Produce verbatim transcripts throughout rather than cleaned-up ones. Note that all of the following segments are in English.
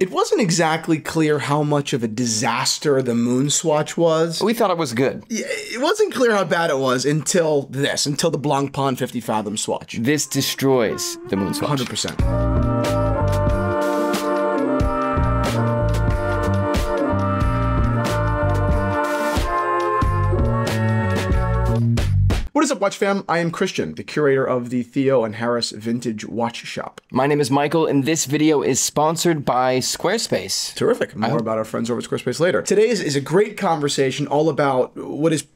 It wasn't exactly clear how much of a disaster the MoonSwatch was. We thought it was good. It wasn't clear how bad it was until this, until the Blancpain fifty Fathom Swatch. This destroys the MoonSwatch. one hundred percent. What is up, watch fam? I am Christian, the curator of the Theo and Harris Vintage Watch Shop. My name is Michael, and this video is sponsored by Squarespace. Terrific. More about our friends over at Squarespace later. Today's is a great conversation all about what is,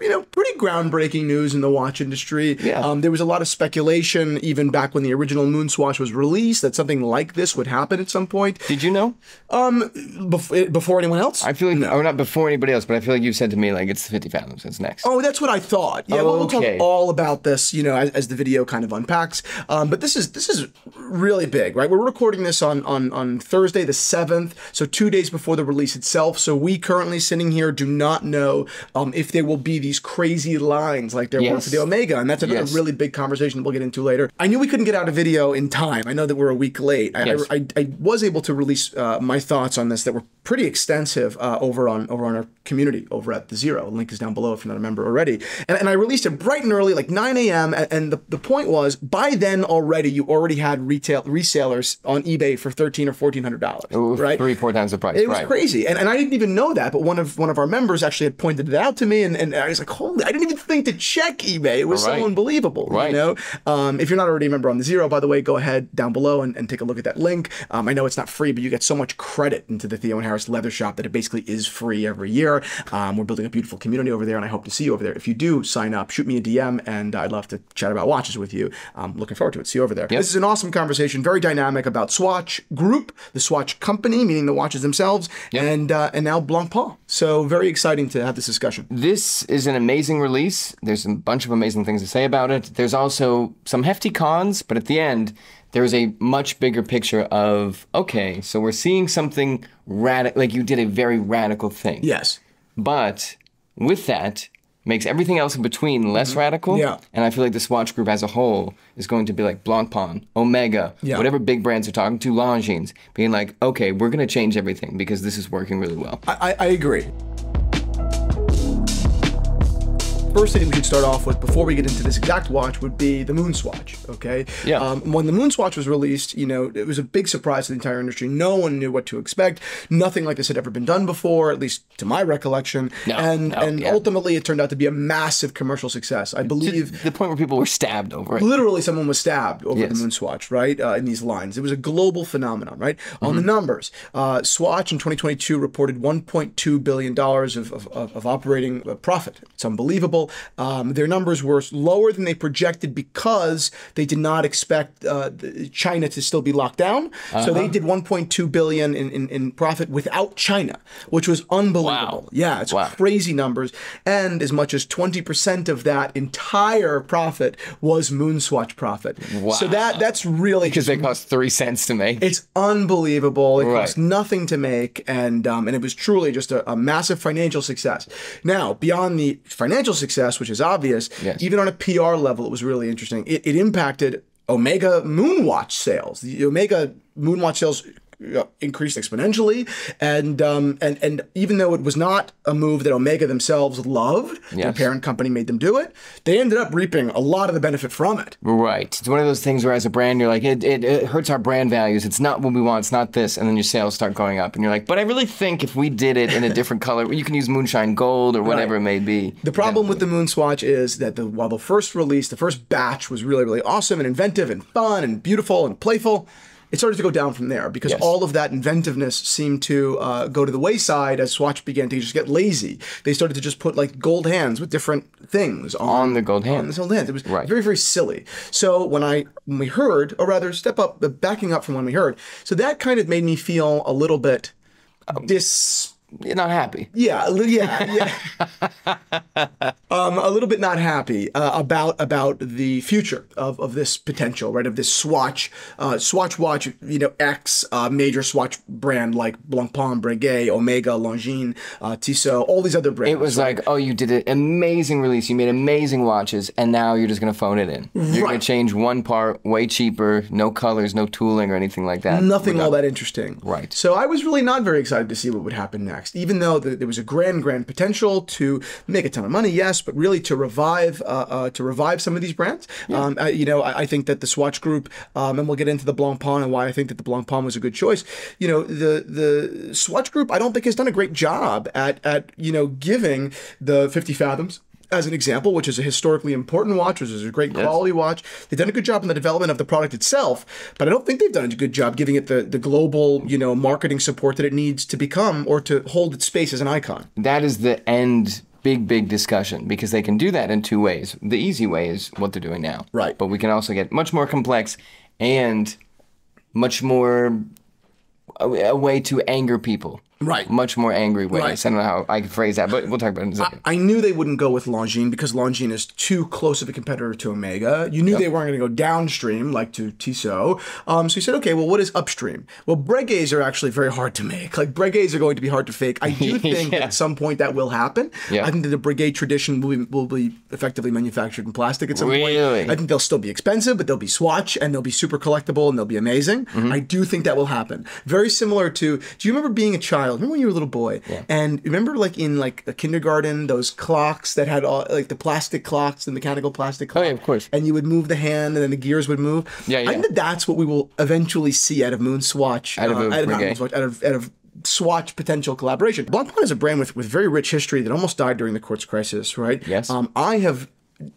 you know, pretty groundbreaking news in the watch industry. Yeah. Um, there was a lot of speculation, even back when the original MoonSwatch was released, that something like this would happen at some point. Did you know? Um, bef before anyone else? I feel like, no. Or not before anybody else, but I feel like you said to me, like, it's the fifty Fathoms, it's next. Oh, that's what I thought. Yeah, oh, okay. We'll talk all about this, you know, as, as the video kind of unpacks. Um, but this is this is really big, right? We're recording this on, on, on Thursday the seventh, so two days before the release itself. So we currently sitting here do not know um, if there will be be these crazy lines like there yes. were for the Omega, and that's another yes. really big conversation we'll get into later. I knew we couldn't get out a video in time. I know that we're a week late. I, yes. I, I, I was able to release uh, my thoughts on this that were pretty extensive uh, over on over on our community over at The Zero. Link is down below if you're not a member already. And, and I released it bright and early, like nine A M and, and the, the point was, by then already, you already had retail resellers on eBay for thirteen or fourteen hundred dollars. Right, three four times the price. It right. was crazy, and, and I didn't even know that. But one of one of our members actually had pointed it out to me, and, and I was like, holy, I didn't even think to check eBay. It was right. so unbelievable, right. you know? Um, if you're not already a member on The Zero, by the way, go ahead down below and, and take a look at that link. Um, I know it's not free, but you get so much credit into the Theo and Harris leather shop that it basically is free every year. Um, we're building a beautiful community over there, and I hope to see you over there. If you do, sign up, shoot me a D M, and I'd love to chat about watches with you. Um, looking forward to it. See you over there. Yep. This is an awesome conversation, very dynamic, about Swatch Group, the Swatch company, meaning the watches themselves, yep. and, uh, and now Blancpain. So very exciting to have this discussion. This is an amazing release. There's a bunch of amazing things to say about it. There's also some hefty cons, but at the end, there's a much bigger picture of, okay, so we're seeing something radical, like you did a very radical thing. Yes. But with that, makes everything else in between less mm-hmm. radical. Yeah. And I feel like the Swatch Group as a whole is going to be like Blancpain, Omega, yeah. whatever big brands are talking to, Longines, being like, okay, we're going to change everything because this is working really well. I, I, I agree. First thing we should start off with before we get into this exact watch would be the MoonSwatch, okay? Yeah. Um, when the MoonSwatch was released, you know, it was a big surprise to the entire industry. No one knew what to expect. Nothing like this had ever been done before, at least to my recollection. No, and no, and yeah. ultimately, it turned out to be a massive commercial success. I believe... To the point where people were stabbed over it. Literally, someone was stabbed over yes. the MoonSwatch, right? Uh, in these lines. It was a global phenomenon, right? Mm-hmm. On the numbers, uh, Swatch in twenty twenty-two reported one point two billion dollars of, of, of operating profit. It's unbelievable. Um, their numbers were lower than they projected because they did not expect uh, China to still be locked down. Uh-huh. So they did one point two billion dollars in, in, in profit without China, which was unbelievable. Wow. Yeah, it's wow. crazy numbers. And as much as twenty percent of that entire profit was MoonSwatch profit. Wow. So that that's really... Because they cost three cents to make. It's unbelievable. It right. cost nothing to make. And, um, and it was truly just a, a massive financial success. Now, beyond the financial success, Success, which is obvious, yes. even on a P R level, it was really interesting. It, it impacted Omega MoonWatch sales. The Omega MoonWatch sales increased exponentially, and um, and and even though it was not a move that Omega themselves loved, yes. their parent company made them do it. They ended up reaping a lot of the benefit from it. Right. It's one of those things where, as a brand, you're like, it, it, it hurts our brand values. It's not what we want. It's not this. And then your sales start going up, and you're like, but I really think if we did it in a different color, you can use moonshine gold or whatever right. it may be. The problem with the MoonSwatch is that the, while the first release, the first batch was really really awesome and inventive and fun and beautiful and playful, it started to go down from there because yes. all of that inventiveness seemed to uh, go to the wayside as Swatch began to just get lazy. They started to just put like gold hands with different things on, on the gold hands. On the gold hands. It was right. very, very silly. So when I when we heard, or rather, step up, backing up from when we heard, so that kind of made me feel a little bit dis. you're not happy. Yeah, yeah, yeah. um, a little bit not happy uh, about about the future of, of this potential, right? Of this Swatch, uh, Swatch watch, you know, X uh, major Swatch brand like Blancpain, Breguet, Omega, Longines, uh, Tissot, all these other brands. It was right? like, oh, you did an amazing release, you made amazing watches, and now you're just gonna phone it in. You're right. gonna change one part, way cheaper, no colors, no tooling or anything like that. Nothing all that interesting. Right. So I was really not very excited to see what would happen next. Even though the, there was a grand, grand potential to make a ton of money, yes, but really to revive, uh, uh, to revive some of these brands. Yeah. Um, I, you know, I, I think that the Swatch Group, um, and we'll get into the Blancpain and why I think that the Blancpain was a good choice. You know, the the Swatch Group, I don't think has done a great job at at you know giving the Fifty Fathoms, as an example, which is a historically important watch, which is a great quality yes. watch. They've done a good job in the development of the product itself, but I don't think they've done a good job giving it the, the global, you know, marketing support that it needs to become or to hold its space as an icon. That is the end big, big discussion, because they can do that in two ways. The easy way is what they're doing now. Right. But we can also get much more complex and much more a, a way to anger people. Right. Much more angry ways. Right. I don't know how I can phrase that, but we'll talk about it in a second. I, I knew they wouldn't go with Longines because Longines is too close of a competitor to Omega. You knew yep. they weren't going to go downstream, like to Tissot. Um, so you said, okay, well, what is upstream? Well, Breguets are actually very hard to make. Like, Breguets are going to be hard to fake. I do think yeah. at some point that will happen. Yep. I think that the Breguet tradition will be, will be effectively manufactured in plastic at some really? point. I think they'll still be expensive, but they'll be Swatch, and they'll be super collectible, and they'll be amazing. Mm-hmm. I do think that will happen. Very similar to, do you remember being a child? Remember when you were a little boy, yeah. and remember, like in like a kindergarten, those clocks that had all like the plastic clocks, the mechanical plastic clock. Oh yeah, of course. And you would move the hand, and then the gears would move. Yeah, yeah. I think that that's what we will eventually see out of MoonSwatch, out of uh, out of, MoonSwatch, out of, out of Swatch potential collaboration. Blancpain is a brand with with very rich history that almost died during the quartz crisis, right? Yes. Um, I have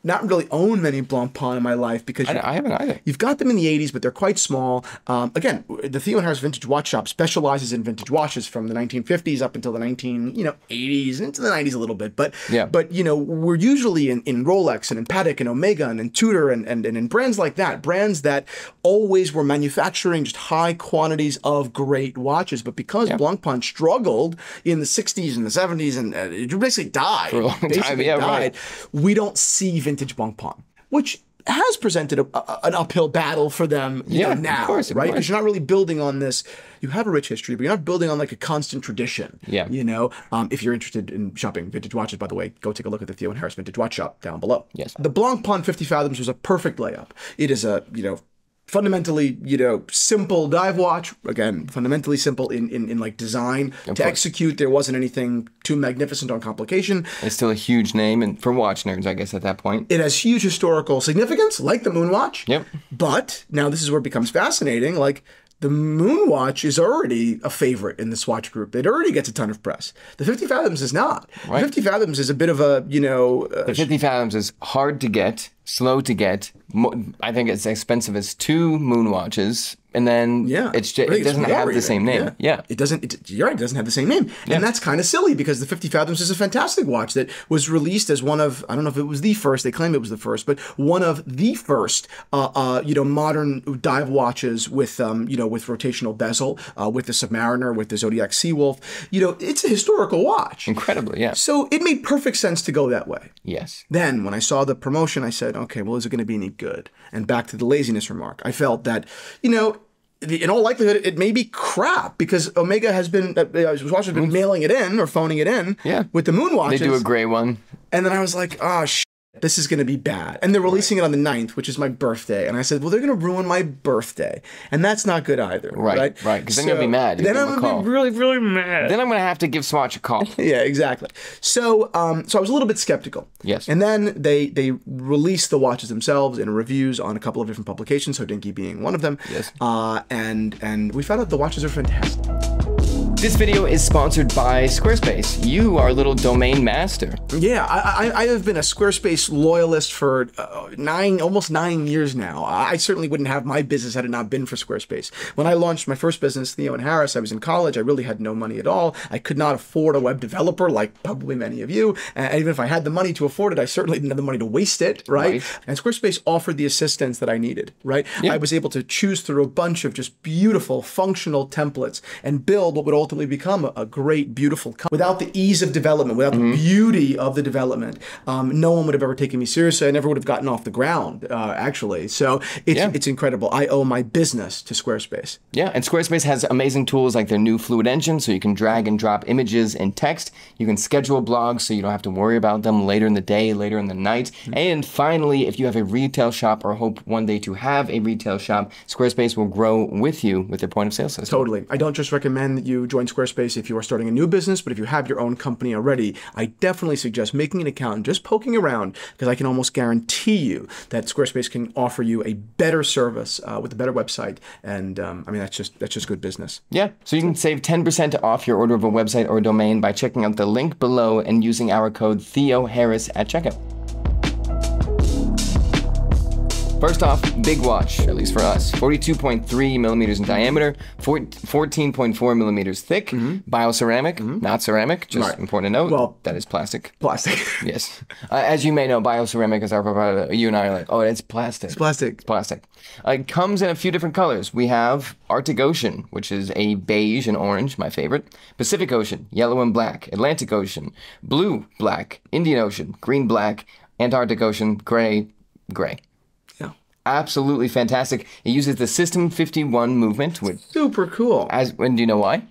not really own many Blancpain in my life because I, I haven't either. You've got them in the eighties, but they're quite small. Um, again, the Theo and Harris Vintage Watch Shop specializes in vintage watches from the nineteen fifties up until the nineteen you know eighties into the nineties a little bit. But yeah. but you know we're usually in, in Rolex and in Patek and Omega and in Tudor and, and and in brands like that, brands that always were manufacturing just high quantities of great watches. But because yeah. Blancpain struggled in the sixties and the seventies and uh, it basically died, For a long basically time. Yeah, died, right. we don't see vintage Blancpain, which has presented a, a, an uphill battle for them you yeah, know, now, of course, right? Because you're not really building on this. You have a rich history, but you're not building on like a constant tradition. Yeah. You know, um, if you're interested in shopping vintage watches, by the way, go take a look at the Theo and Harris Vintage Watch Shop down below. Yes. The Blancpain Fifty Fathoms was a perfect layup. It is a, you know, fundamentally, you know, simple dive watch. Again, fundamentally simple in, in, in like design. Of to course. Execute, there wasn't anything too magnificent on complication. It's still a huge name and for watch nerds, I guess, at that point. It has huge historical significance, like the MoonSwatch. Yep. But now this is where it becomes fascinating. Like, the MoonSwatch is already a favorite in the Swatch Group. It already gets a ton of press. The Fifty Fathoms is not. Right. The Fifty Fathoms is a bit of a, you know... Uh, the Fifty Fathoms is hard to get, slow to get. Mo I think it's expensive as two MoonSwatches. And then yeah. it's just, it doesn't have the same name. Yeah. yeah. It doesn't, it, you're right, it doesn't have the same name. Yeah. And that's kind of silly because the Fifty Fathoms is a fantastic watch that was released as one of, I don't know if it was the first, they claim it was the first, but one of the first, uh, uh, you know, modern dive watches with, um, you know, with rotational bezel, uh, with the Submariner, with the Zodiac Seawolf. You know, it's a historical watch. Incredibly, yeah. So it made perfect sense to go that way. Yes. Then when I saw the promotion, I said, okay, well, is it going to be any good? And back to the laziness remark, I felt that, you know, in all likelihood, it may be crap because Omega has been, uh, Swatch has been mailing it in or phoning it in yeah. with the MoonSwatches. They do a gray one. And then I was like, ah, oh, shit, this is going to be bad. And they're releasing right. it on the ninth, which is my birthday. And I said, well, they're going to ruin my birthday. And that's not good either. Right, right. Because right. so, then you'll be mad. Then I'm going to be really, really mad. Then I'm going to have to give Swatch a call. yeah, exactly. So um, so I was a little bit skeptical. Yes. And then they, they released the watches themselves in reviews on a couple of different publications, Hodinkee being one of them. Yes. Uh, and, and we found out the watches are fantastic. This video is sponsored by Squarespace. You are a little domain master. Yeah, I, I, I have been a Squarespace loyalist for uh, nine, almost nine years now. I certainly wouldn't have my business had it not been for Squarespace. When I launched my first business, Theo and Harris, I was in college. I really had no money at all. I could not afford a web developer like probably many of you. And even if I had the money to afford it, I certainly didn't have the money to waste it, right? right. And Squarespace offered the assistance that I needed, right? Yeah. I was able to choose through a bunch of just beautiful, functional templates and build what would ultimately ultimately become a great, beautiful company. Without the ease of development, without mm-hmm. the beauty of the development, um, no one would have ever taken me seriously. I never would have gotten off the ground, uh, actually. So it's, yeah. it's incredible. I owe my business to Squarespace. Yeah, and Squarespace has amazing tools like their new Fluid Engine, so you can drag and drop images and text. You can schedule blogs so you don't have to worry about them later in the day, later in the night. Mm-hmm. And finally, if you have a retail shop or hope one day to have a retail shop, Squarespace will grow with you with their point of sale system. Totally. I don't just recommend that you join Squarespace if you are starting a new business, but if you have your own company already, I definitely suggest making an account and just poking around, because I can almost guarantee you that Squarespace can offer you a better service uh, with a better website. And um, I mean, that's just that's just good business. Yeah. So you can save ten percent off your order of a website or a domain by checking out the link below and using our code Theo Harris at checkout. First off, big watch, at least for us. forty-two point three millimeters in diameter, fourteen point four millimeters thick, mm-hmm. bioceramic, mm-hmm. not ceramic, just right. important to note, well, that is plastic. Plastic. Yes. Uh, as you may know, bioceramic is our provider. You and I are like, oh, it's plastic. It's plastic. It's plastic. Uh, it comes in a few different colors. We have Arctic Ocean, which is a beige and orange, my favorite. Pacific Ocean, yellow and black. Atlantic Ocean, blue, black. Indian Ocean, green, black. Antarctic Ocean, gray, gray. Absolutely fantastic. It uses the Sistem fifty-one movement, which super cool. As and do you know why?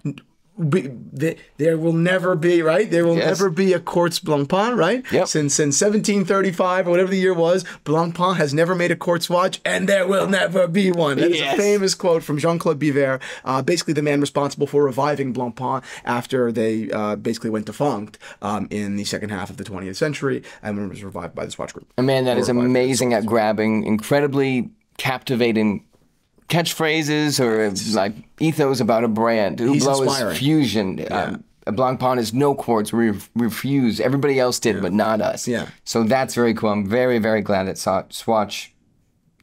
Be, the, there will never be right. There will yes. never be a quartz Blancpain, right? Yep. Since since seventeen thirty-five or whatever the year was, Blancpain has never made a quartz watch, and there will never be one. That yes. is a famous quote from Jean-Claude Biver, uh, basically the man responsible for reviving Blancpain after they uh, basically went defunct um, in the second half of the twentieth century, and when it was revived by the Swatch Group. A man that or is amazing at grabbing incredibly captivating catchphrases or like ethos about a brand. Hublot is fusion. Yeah. Um, Blancpain is no quartz. We re refuse. Everybody else did, yeah. but not us. Yeah. So that's very cool. I'm very, very glad that Swatch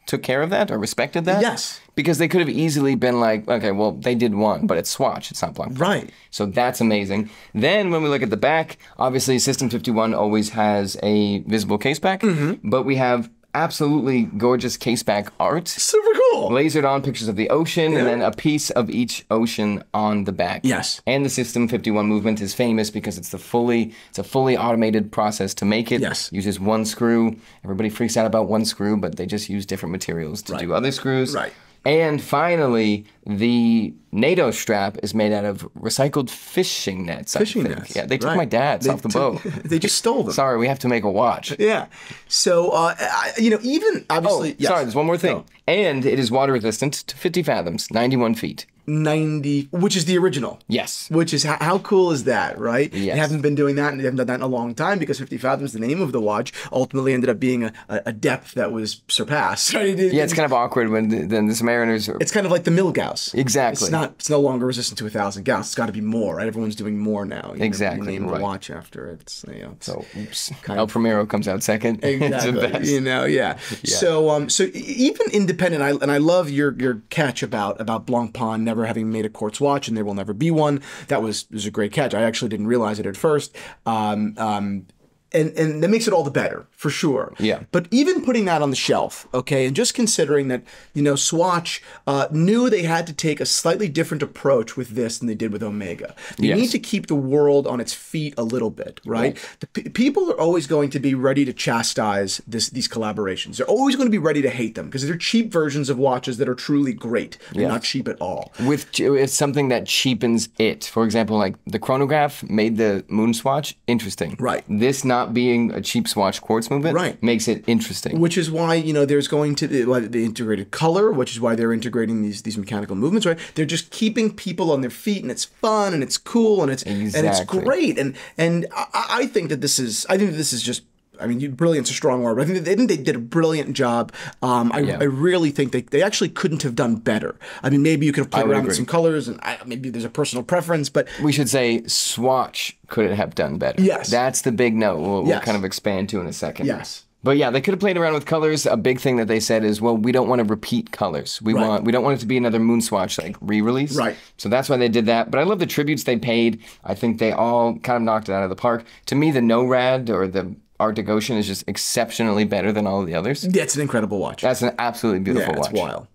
took care of that or respected that. Yes. Because they could have easily been like, okay, well, they did one, but it's Swatch. It's not Blancpain. Right. So that's amazing. Then when we look at the back, obviously Sistem fifty-one always has a visible case back, mm-hmm. but we have absolutely gorgeous caseback art. Super cool. Lasered on pictures of the ocean yeah. and then a piece of each ocean on the back. Yes. And the Sistem fifty-one movement is famous because it's the fully it's a fully automated process to make it. Yes. Uses one screw. Everybody freaks out about one screw, but they just use different materials to right. do other screws. Right. And finally, the NATO strap is made out of recycled fishing nets. Fishing nets. Yeah, they took right. my dad's they off the boat. They just stole them. Sorry, we have to make a watch. Yeah. So, uh, I, you know, even obviously. Oh, yes. Sorry, there's one more thing. Oh. And it is water resistant to fifty fathoms, ninety-one feet. ninety, which is the original. Yes. Which is, how, how cool is that, right? Yes. They haven't been doing that, and they haven't done that in a long time, because fifty fathoms, the name of the watch, ultimately ended up being a, a depth that was surpassed. Right? It, yeah, it's kind of awkward when then the Submariners are... It's kind of like the mill gauss. Exactly. It's not. It's no longer resistant to a thousand gauss. It's got to be more, right? Everyone's doing more now. You exactly. Know, you name right. the watch after it. It's, you know, it's so, oops. Kind El Primero comes out second. Exactly. It's the best. You know, yeah. yeah. So, um, so even independent, I, and I love your your catch about about Blancpain never having made a quartz watch, and there will never be one. That was, was a great catch. I actually didn't realize it at first. Um, um, and, and that makes it all the better, for sure. Yeah. But even putting that on the shelf, okay, and just considering that, you know, Swatch uh, knew they had to take a slightly different approach with this than they did with Omega. They yes. need to keep the world on its feet a little bit, right? right. The p people are always going to be ready to chastise this, these collaborations. They're always going to be ready to hate them, because they're cheap versions of watches that are truly great. They're yes. not cheap at all. With it's something that cheapens it. For example, like the chronograph made the MoonSwatch interesting. Right. This not being a cheap Swatch quartz movement right. makes it interesting. Which is why, you know, there's going to be like, the integrated color, which is why they're integrating these these mechanical movements, right? They're just keeping people on their feet, and it's fun, and it's cool, and it's exactly. and it's great. And and I, I think that this is I think that this is just I mean, brilliant's a strong word, but I think they, I think they did a brilliant job. Um, I, yeah. I really think they, they actually couldn't have done better. I mean, maybe you could have played around agree. with some colors, and I, maybe there's a personal preference, but... We should say Swatch couldn't have done better. Yes. That's the big note we'll, yes. we'll kind of expand to in a second. Yes. But yeah, they could have played around with colors. A big thing that they said is, well, we don't want to repeat colors. We right. want we don't want it to be another MoonSwatch like re-release. Right. So that's why they did that. But I love the tributes they paid. I think they all kind of knocked it out of the park. To me, the NORAD or the Arctic Ocean is just exceptionally better than all of the others. Yeah, it's an incredible watch. That's an absolutely beautiful yeah, watch. It's wild.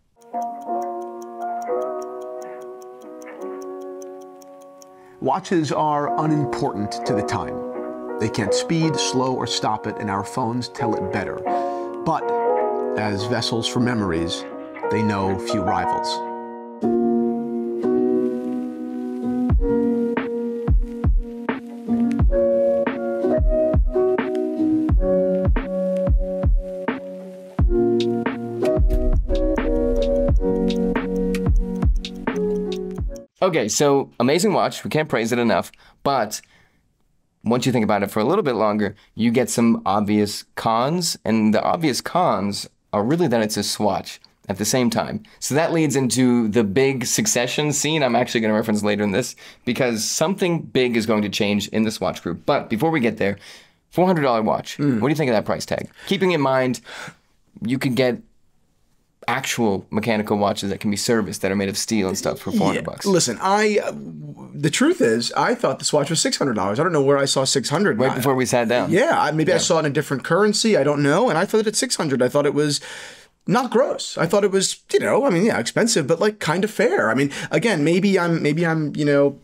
Watches are unimportant to the time. They can't speed, slow, or stop it, and our phones tell it better. But as vessels for memories, they know few rivals. Okay, so amazing watch. We can't praise it enough, but once you think about it for a little bit longer, you get some obvious cons, and the obvious cons are really that it's a Swatch at the same time. So that leads into the big succession scene I'm actually going to reference later in this, because something big is going to change in the Swatch Group. But before we get there, four hundred dollar watch. Mm. What do you think of that price tag? Keeping in mind, you could get actual mechanical watches that can be serviced that are made of steel and stuff for four hundred dollars. Yeah. Bucks. Listen, I, uh, the truth is, I thought the Swatch was six hundred dollars. I don't know where I saw six hundred dollars. Right before we sat down. Yeah, I, maybe yeah. I saw it in a different currency. I don't know. And I thought it at six hundred dollars. I thought it was not gross. I thought it was, you know, I mean, yeah, expensive, but like kind of fair. I mean, again, maybe I'm, maybe I'm, you know,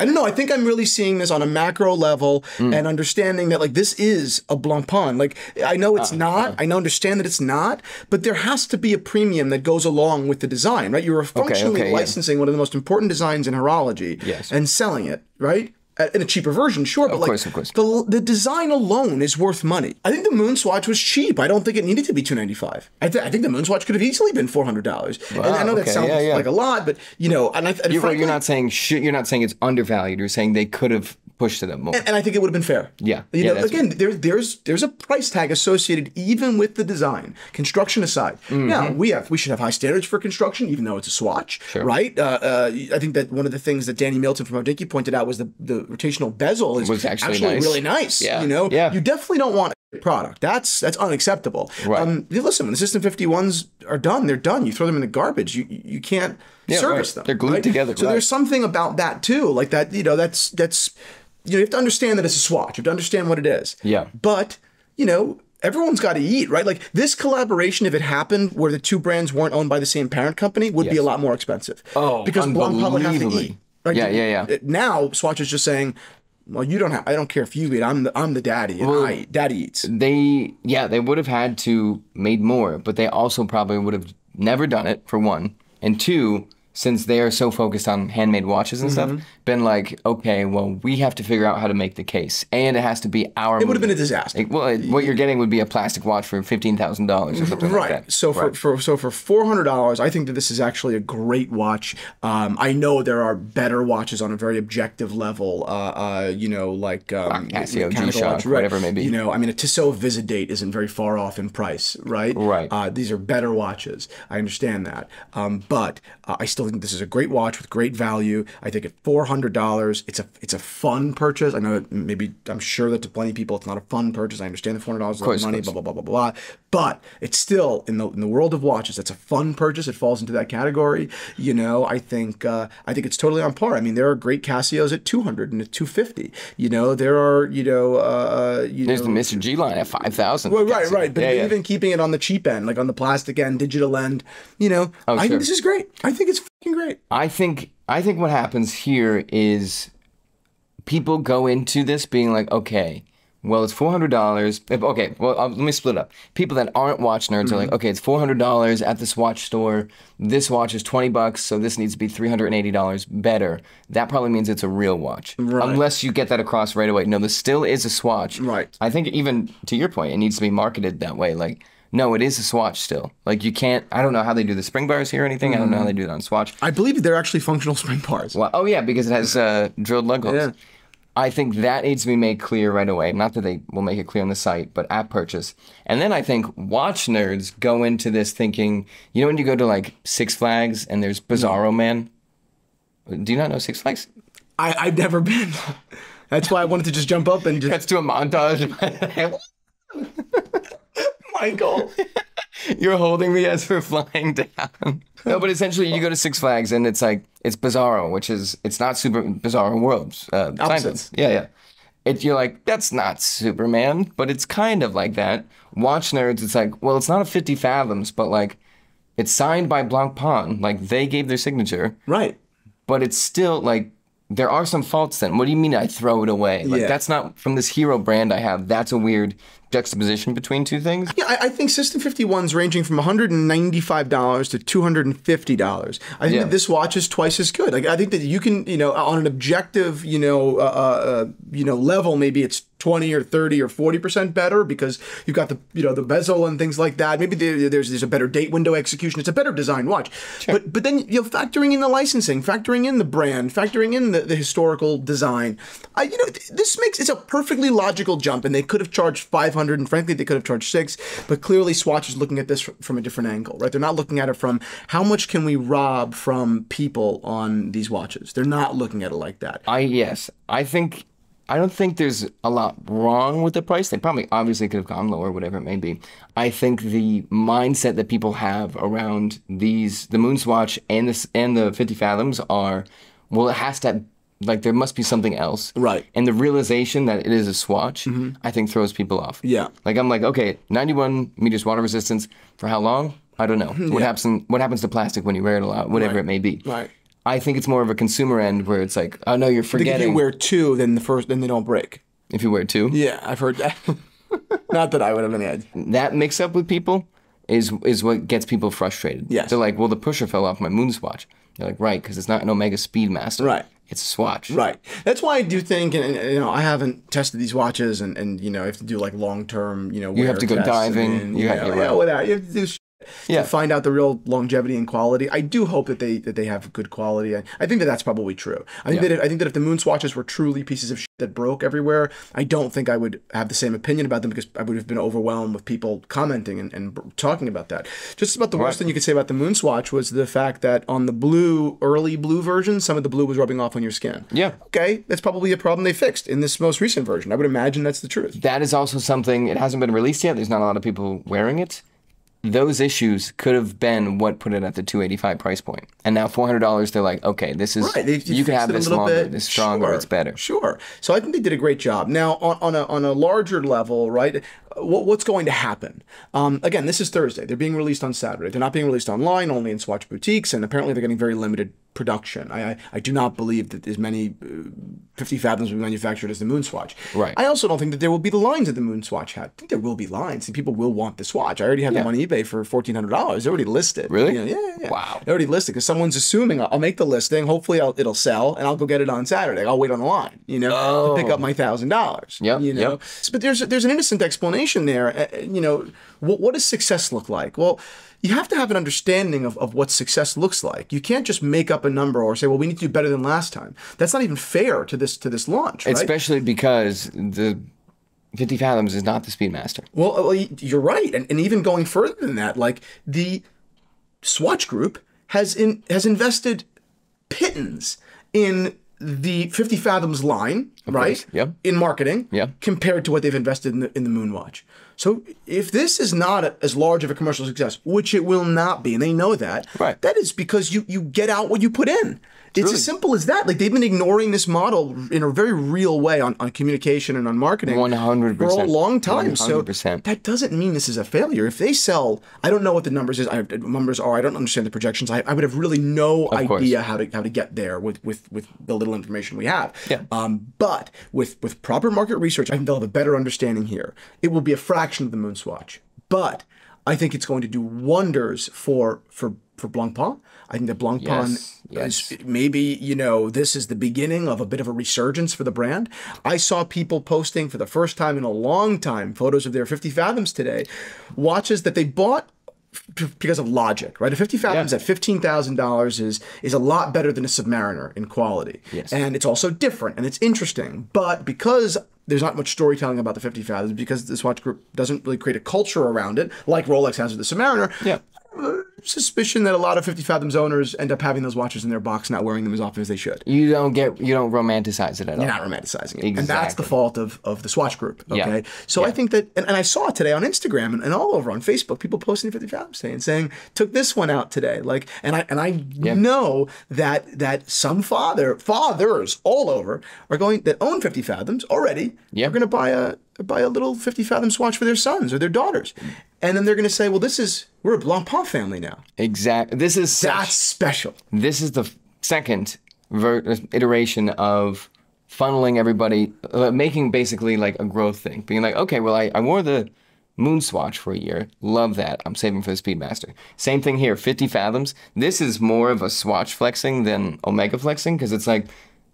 I don't know. I think I'm really seeing this on a macro level mm. and understanding that like this is a Blancpain. Like I know it's uh, not. Uh. I know understand that it's not. But there has to be a premium that goes along with the design, right? You are functionally okay, okay, licensing yeah. one of the most important designs in horology yes. and selling it, right? In a cheaper version, sure, but of like course, of course. the the design alone is worth money. I think the MoonSwatch was cheap. I don't think it needed to be two ninety-five. I, th I think the MoonSwatch could have easily been four hundred dollars. Wow, and I know okay. that sounds yeah, yeah. like a lot, but you know, and, I, and you're, frankly, you're not saying sh you're not saying it's undervalued. You're saying they could have pushed it up more. And, and I think it would have been fair. Yeah, you yeah, know, again, right. there, there's there's a price tag associated even with the design, construction aside. Mm-hmm. Now we have we should have high standards for construction, even though it's a Swatch, sure. right? Uh, uh, I think that one of the things that Danny Milton from Hodinkee pointed out was the the rotational bezel is was actually, actually nice. really nice. Yeah. You know, yeah. you definitely don't want a product. That's that's unacceptable. Right. Um, listen, when the Sistem fifty-ones are done, they're done. You throw them in the garbage. You you can't yeah, service right. them. They're glued right? together. So right. there's something about that too. Like that, you know, that's that's you know, you have to understand that it's a Swatch. You have to understand what it is. Yeah. But you know, everyone's got to eat, right? Like this collaboration, if it happened where the two brands weren't owned by the same parent company, would yes. be a lot more expensive. Oh, because Blancpain would have to eat. Right? Yeah, yeah, yeah. Now Swatch is just saying, "Well, you don't have. I don't care if you eat. I'm the I'm the daddy, and well, I eat. Daddy eats." They, yeah, they would have had to made more, but they also probably would have never done it for one, and two, since they are so focused on handmade watches and mm-hmm. stuff, been like, okay, well, we have to figure out how to make the case, and it has to be our. It would have been a disaster. It, well, it, what you're getting would be a plastic watch for fifteen thousand dollars or something right. like that. So right. for, for so for four hundred dollars, I think that this is actually a great watch. Um, I know there are better watches on a very objective level. Uh, uh, you know, like um, Casio, G-Shock, watch, right? whatever it may be. You know, I mean, a Tissot Visodate isn't very far off in price, right? Right. Uh, these are better watches. I understand that, um, but uh, I still. I think this is a great watch with great value. I think at four hundred dollars, it's a it's a fun purchase. I know that maybe I'm sure that to plenty of people it's not a fun purchase. I understand the four hundred dollars is a lot of money, blah, blah, blah, blah, blah. But it's still, in the in the world of watches, that's a fun purchase. It falls into that category. You know, I think uh, I think it's totally on par. I mean, there are great Casios at two hundred dollars and at two fifty. You know, there are, you know... Uh, you There's know, the Mister G line at five thousand dollars. Well, right, Casio. right. But yeah, even yeah. keeping it on the cheap end, like on the plastic end, digital end, you know, oh, I sure. think this is great. I think it's great. I think I think what happens here is people go into this being like, okay, well, it's four hundred dollars. Okay, well, I'll, let me split up. People that aren't watch nerds mm-hmm. are like, okay, it's four hundred dollars at the Swatch store. This watch is twenty bucks, so this needs to be three hundred eighty dollars better. That probably means it's a real watch. Right. Unless you get that across right away. No, this still is a Swatch. Right. I think even to your point, it needs to be marketed that way. Like, no, it is a Swatch still. Like, you can't... I don't know how they do the spring bars here or anything. Mm. I don't know how they do it on Swatch. I believe they're actually functional spring bars. Well, oh, yeah, because it has uh, drilled lug holes. Yeah. I think that needs to be made clear right away. Not that they will make it clear on the site, but at purchase. And then I think watch nerds go into this thinking... You know when you go to, like, Six Flags and there's Bizarro Man? Do you not know Six Flags? I, I've never been. That's why I wanted to just jump up and just... Cuts to a montage. Michael, you're holding me as we're flying down. No, but essentially you go to Six Flags and it's like, it's Bizarro, which is, it's not super Bizarro Worlds. Uh, Opposites. Yeah, yeah. It, you're like, that's not Superman, but it's kind of like that. Watch nerds, it's like, well, it's not a Fifty Fathoms, but like, it's signed by Blancpain. Like, they gave their signature. Right. but it's still like, there are some faults then. What do you mean I throw it away? Like, yeah. That's not from this hero brand I have. That's a weird juxtaposition between two things. Yeah, I, I think Sistem fifty-one's ranging from one hundred ninety-five dollars to two hundred fifty dollars. I think yeah. that this watch is twice as good. Like, I think that you can, you know, on an objective, you know, uh, uh, you know, level, maybe it's twenty or thirty or forty percent better because you've got the, you know, the bezel and things like that. Maybe there's there's a better date window execution. It's a better design watch. Sure. But but then, you know, factoring in the licensing, factoring in the brand, factoring in the, the historical design, I, you know, this makes, it's a perfectly logical jump, and they could have charged five hundred dollars. And frankly, they could have charged six, but clearly Swatch is looking at this from a different angle, right? They're not looking at it from how much can we rob from people on these watches. They're not looking at it like that. I yes, I think I don't think there's a lot wrong with the price. They probably obviously could have gone lower, whatever it may be. I think the mindset that people have around these, the MoonSwatch and this and the Fifty Fathoms, are, well, it has to. Like, there must be something else. Right. And the realization that it is a Swatch, mm-hmm. I think, throws people off. Yeah. Like, I'm like, okay, ninety-one meters water resistance, for how long? I don't know. What, yeah. happens, what happens to plastic when you wear it a lot, whatever right. it may be. Right. I think it's more of a consumer end where it's like, oh, no, you're forgetting. I think if you wear two, then, the first, then they don't break. If you wear two? Yeah, I've heard that. Not that I would have any idea. That mix-up with people is is what gets people frustrated. Yes. They're like, well, the pusher fell off my MoonSwatch. You're like, right, because it's not an Omega Speedmaster. Right. It's a Swatch. Right. That's why I do think, and, and you know, I haven't tested these watches, and, and you know, I have to do like long-term, you know, wear You have to go diving. And, you, you have, know, yeah, without, you have to do sh yeah. to find out the real longevity and quality. I do hope that they that they have good quality. I, I think that that's probably true. I think yeah. that if, I think that if the MoonSwatches were truly pieces of shit that broke everywhere, I don't think I would have the same opinion about them, because I would have been overwhelmed with people commenting and, and talking about that. Just about the worst right. thing you could say about the MoonSwatch was the fact that on the blue, early blue version, some of the blue was rubbing off on your skin. Yeah. Okay, that's probably a problem they fixed in this most recent version. I would imagine that's the truth. That is also something, it hasn't been released yet. There's not a lot of people wearing it. Those issues could have been what put it at the two eighty-five price point. And now four hundred dollars, they're like, okay, this is, right. they, they you can have this longer, bit. It's stronger, sure. it's better. Sure. So I think they did a great job. Now, on, on, a, on a larger level, right, what, what's going to happen? Um, again, this is Thursday. They're being released on Saturday. They're not being released online, only in Swatch boutiques, and apparently they're getting very limited production. I, I, I do not believe that as many uh, Fifty Fathoms will be manufactured as the MoonSwatch. Right. I also don't think that there will be the lines that the MoonSwatch had. I think there will be lines, and people will want this watch. I already have yeah. them on eBay for fourteen hundred dollars. They're already listed. Really? You know, yeah, yeah. Wow. They're already listed because someone's assuming I'll, I'll make the listing. Hopefully I'll, it'll sell, and I'll go get it on Saturday. I'll wait on the line, you know, oh. to pick up my thousand dollars. Yeah. You know. Yep. So, but there's there's an innocent explanation there. Uh, you know, what what does success look like? Well, you have to have an understanding of, of what success looks like. You can't just make up a number or say, well, we need to do better than last time. That's not even fair to this to this launch, right? Especially because the Fifty Fathoms is not the Speedmaster. Well, you're right. And, and even going further than that, like the Swatch Group has, in, has invested pittance in the Fifty Fathoms line, of right? Course. Yep. In marketing, yep. compared to what they've invested in the, in the MoonSwatch. So if this is not a, as large of a commercial success, which it will not be, and they know that, right. that is because you, you get out what you put in. It's really as simple as that. Like, they've been ignoring this model in a very real way on, on communication and on marketing one hundred percent. For a long time. one hundred percent. So that doesn't mean this is a failure. If they sell, I don't know what the numbers is. I, numbers are. I don't understand the projections. I, I would have really no of idea course. how to how to get there with with with the little information we have. Yeah. Um, but with with proper market research, I think they'll have a better understanding here. It will be a fraction of the MoonSwatch, but I think it's going to do wonders for for. For Blancpain. I think that Blancpain yes, yes. is maybe, you know, this is the beginning of a bit of a resurgence for the brand. I saw people posting for the first time in a long time photos of their Fifty Fathoms today, watches that they bought because of logic, right? A Fifty Fathoms yeah. at fifteen thousand dollars is is a lot better than a Submariner in quality. Yes. And it's also different and it's interesting, but because there's not much storytelling about the Fifty Fathoms, because the Swatch Group doesn't really create a culture around it, like Rolex has with the Submariner, yeah. suspicion that a lot of Fifty Fathoms owners end up having those watches in their box, not wearing them as often as they should. You don't get, you don't romanticize it at You're all. You're not romanticizing it. Exactly. And that's the fault of, of the Swatch Group, okay? Yeah. So yeah. I think that, and, and I saw today on Instagram and, and all over on Facebook, people posting Fifty Fathoms today and saying, took this one out today. Like, and I and I yeah. know that that some father, fathers all over are going, that own Fifty Fathoms already, yeah. are gonna buy a, buy a little Fifty Fathom Swatch for their sons or their daughters. And then they're going to say, well, this is, we're a Blancpain family now. Exactly. This is such, That's special. This is the second ver iteration of funneling everybody, uh, making basically like a growth thing, being like, okay, well, I, I wore the MoonSwatch for a year, love that, I'm saving for the Speedmaster. Same thing here, Fifty Fathoms. This is more of a Swatch flexing than Omega flexing, because it's like,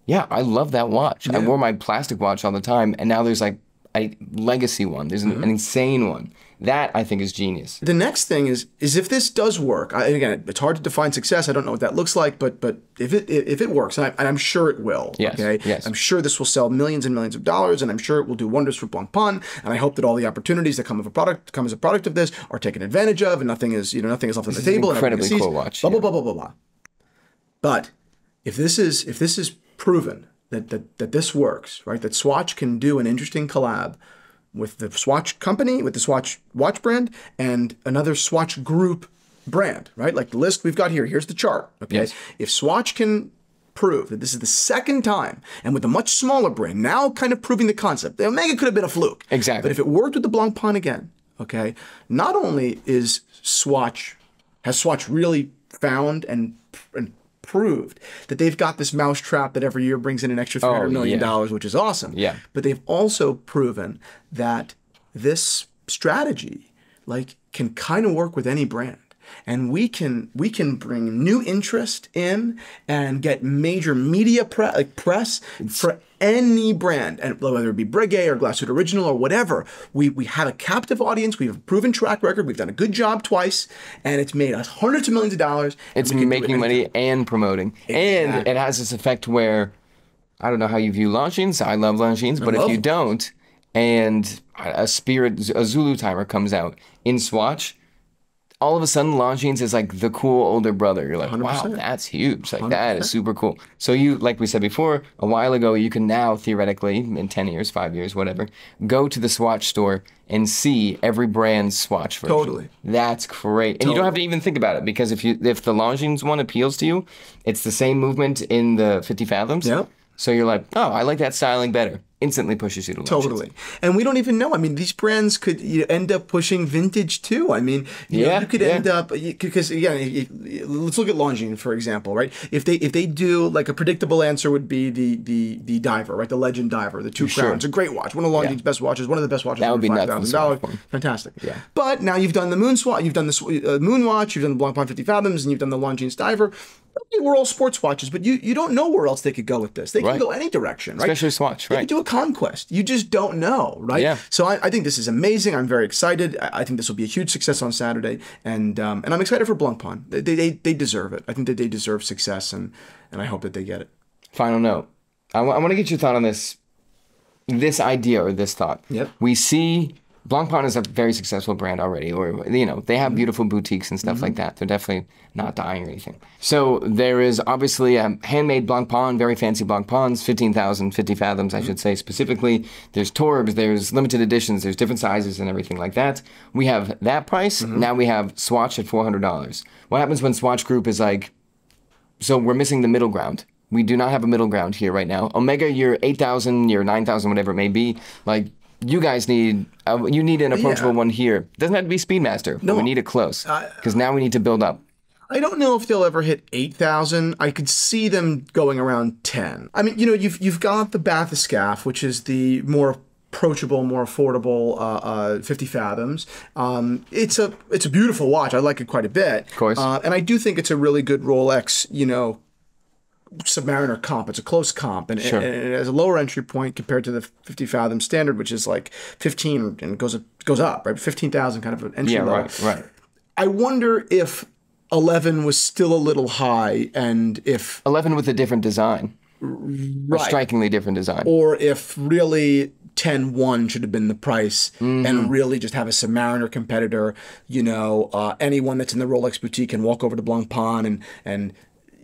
yeah, I love that watch. Yeah. I wore my plastic watch all the time, and now there's like a legacy one. There's an, mm-hmm. an insane one. That, I think, is genius. The next thing is, is if this does work, I, again, it's hard to define success. I don't know what that looks like, but but if it if it works, and, I, and I'm sure it will, yes, okay? Yes. I'm sure this will sell millions and millions of dollars, and I'm sure it will do wonders for Blancpain, and I hope that all the opportunities that come of a product come as a product of this are taken advantage of, and nothing is, you know, nothing is off on the table. An incredibly cool watch. Blah, yeah. blah, blah, blah, blah, blah. But if this is, if this is proven that, that, that this works, right? That Swatch can do an interesting collab with the Swatch company, with the Swatch watch brand, and another Swatch Group brand, right? Like the list we've got here, here's the chart, okay? Yes. If Swatch can prove that this is the second time, and with a much smaller brand, now kind of proving the concept, the Omega could have been a fluke. Exactly. But if it worked with the Blancpain again, okay? Not only is Swatch, has Swatch really found and, and proved that they've got this mousetrap that every year brings in an extra three hundred million dollars, oh, yeah. which is awesome. Yeah. But they've also proven that this strategy, like, can kind of work with any brand. And we can we can bring new interest in and get major media pre like press for any brand, and whether it be Breguet or Glashütte Original or whatever. We we have a captive audience. We have a proven track record. We've done a good job twice, and it's made us hundreds of millions of dollars. It's making money and promoting, exactly. and it has this effect where I don't know how you view Longines. I love Longines, but if you don't, and a spirit a Zulu timer comes out in Swatch, all of a sudden, Longines is like the cool older brother. You're like, one hundred percent. Wow, that's huge. Like, one hundred percent. That is super cool. So you, like we said before, a while ago, you can now theoretically, in ten years, five years, whatever, go to the Swatch store and see every brand's Swatch version. Totally. That's great. And totally. You don't have to even think about it, because if you if the Longines one appeals to you, it's the same movement in the Fifty Fathoms. Yep. So you're like, oh, I like that styling better. Instantly pushes you to Longines. Totally. And we don't even know. I mean, these brands could you know, end up pushing vintage too. I mean, you, yeah, know, you could yeah. end up, because again, yeah, let's look at Longines, for example, right? If they if they do, like, a predictable answer would be the the the diver, right? The Legend Diver, the two crowns, a great watch, one of Longines' yeah. best watches, one of the best watches. That would be five thousand dollars. Fantastic. Yeah. But now you've done the Moon Swatch, you've done the uh, Moon Watch, you've done the Blancpain Fifty Fathoms, and you've done the Longines Diver. They were all sports watches, but you you don't know where else they could go with this. They right. can go any direction, right? Especially Swatch, right? They do a conquest. You just don't know, right? Yeah. So I, I think this is amazing. I'm very excited. I, I think this will be a huge success on Saturday, and um, and I'm excited for Blancpain. They, they they deserve it. I think that they deserve success, and and I hope that they get it. Final note. I, I want to get your thought on this this idea or this thought. Yep. We see Blancpain is a very successful brand already, or, you know, they have beautiful boutiques and stuff mm-hmm. like that. They're definitely not dying or anything. So there is obviously a handmade Blancpain, very fancy Blancpains, fifteen thousand, Fifty Fathoms, I mm-hmm. should say specifically. There's Torbs, there's limited editions, there's different sizes and everything like that. We have that price. Mm-hmm. Now we have Swatch at four hundred dollars. What happens when Swatch Group is like, so we're missing the middle ground. We do not have a middle ground here right now. Omega, you're eight thousand, you're nine thousand, whatever it may be. Like, you guys need uh, you need an approachable yeah. one here. Doesn't have to be Speedmaster. No, we need it close because now we need to build up. I don't know if they'll ever hit eight thousand. I could see them going around ten. I mean, you know, you've you've got the Bathyscaphe, which is the more approachable, more affordable uh, uh, Fifty Fathoms. Um, it's a it's a beautiful watch. I like it quite a bit. Of course, uh, and I do think it's a really good Rolex. You know. Submariner comp. It's a close comp, and, sure. and, and it has a lower entry point compared to the Fifty Fathom standard, which is like fifteen and goes up, goes up, right? Fifteen thousand, kind of an entry. Yeah, low. right, right. I wonder if eleven was still a little high, and if eleven with a different design, right, a strikingly different design, or if really ten one should have been the price, mm-hmm. and really just have a Submariner competitor. You know, uh, anyone that's in the Rolex boutique can walk over to Blancpain and and.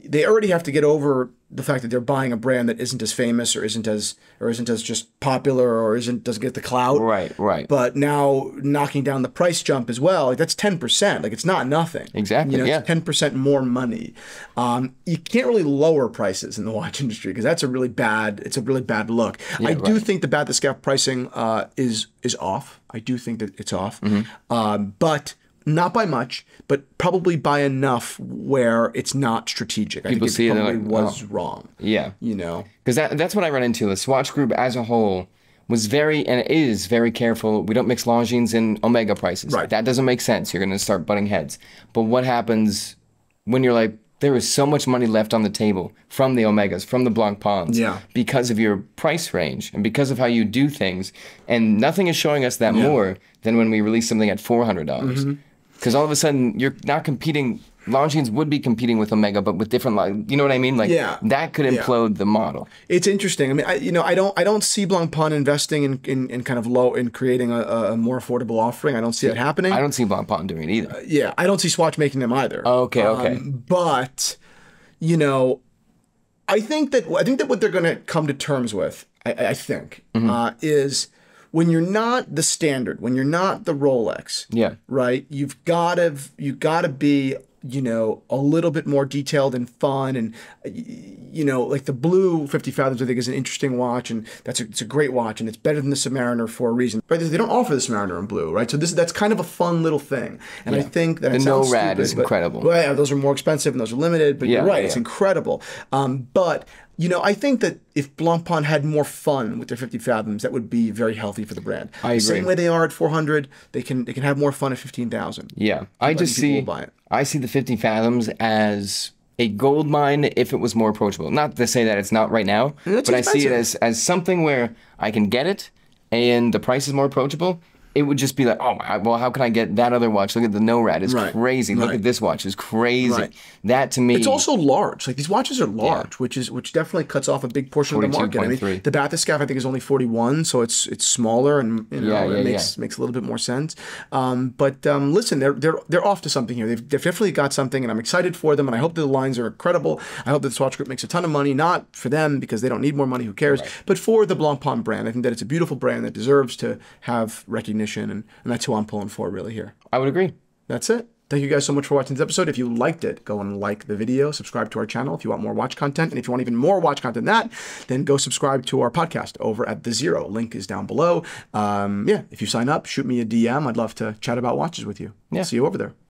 They already have to get over the fact that they're buying a brand that isn't as famous or isn't as or isn't as just popular or isn't doesn't get the clout. Right, right. But now knocking down the price jump as well, like that's ten percent. Like it's not nothing. Exactly. You know, yeah. ten percent more money. Um, you can't really lower prices in the watch industry because that's a really bad. It's a really bad look. Yeah, I right. do think the Bathyscaphe pricing uh, is is off. I do think that it's off. Mm-hmm. um, but Not by much, but probably by enough where it's not strategic. I People think it see probably it like, was oh. wrong. Yeah. You know? Because that, that's what I run into. The Swatch Group as a whole was very, and is very careful. We don't mix Longines and Omega prices. Right. That doesn't make sense. You're going to start butting heads. But what happens when you're like, there is so much money left on the table from the Omegas, from the Blancpains, yeah. because of your price range and because of how you do things. And nothing is showing us that yeah. more than when we release something at four hundred dollars. Mm-hmm. Because all of a sudden, you're not competing. Longines would be competing with Omega, but with different, you know what I mean? Like yeah. that could implode yeah. the model. It's interesting. I mean, I, you know, I don't, I don't see Blancpain investing in, in, in kind of low, in creating a, a more affordable offering. I don't see yeah. it happening. I don't see Blancpain doing it either. Uh, yeah, I don't see Swatch making them either. Oh, okay, okay. Um, but, you know, I think that I think that what they're going to come to terms with, I, I think, mm-hmm. uh, is. When you're not the standard, when you're not the Rolex, yeah, right, you've got to you got to be, you know, a little bit more detailed and fun, and you know, like the blue Fifty Fathoms, I think, is an interesting watch, and that's a, it's a great watch, and it's better than the Submariner for a reason. Right? They don't offer the Submariner in blue, right? So this that's kind of a fun little thing, and yeah. I think that the it no rad stupid, is but, incredible. Well, yeah, those are more expensive and those are limited, but yeah, you're right, yeah. it's incredible. Um, but you know, I think that if Blancpain had more fun with their Fifty Fathoms, that would be very healthy for the brand. I agree. The same way they are at four hundred, they can they can have more fun at fifteen thousand. Yeah, I just see buy it. I see the Fifty Fathoms as a gold mine if it was more approachable. Not to say that it's not right now, but I see it as as something where I can get it, and the price is more approachable. It would just be like, oh, well, how can I get that other watch? Look at the NORAD. It's right. crazy. Look right. at this watch. It's crazy. Right. That, to me... It's also large. Like, these watches are large, yeah. which is which definitely cuts off a big portion of the market. I mean, the Bathyscaphe, I think, is only forty-one, so it's it's smaller, and you know, yeah, yeah, it makes yeah. makes a little bit more sense. Um, but um, listen, they're, they're, they're off to something here. They've, they've definitely got something, and I'm excited for them, and I hope the lines are incredible. I hope that the Swatch Group makes a ton of money, not for them, because they don't need more money. Who cares? Right. But for the Blancpain brand. I think that it's a beautiful brand that deserves to have recognition. And, and that's who I'm pulling for really here. I would agree. That's it. Thank you guys so much for watching this episode. If you liked it, go and like the video, subscribe to our channel if you want more watch content. And if you want even more watch content than that, then go subscribe to our podcast over at The Zero. Link is down below. Um, yeah, if you sign up, shoot me a D M. I'd love to chat about watches with you. Yeah. See you over there.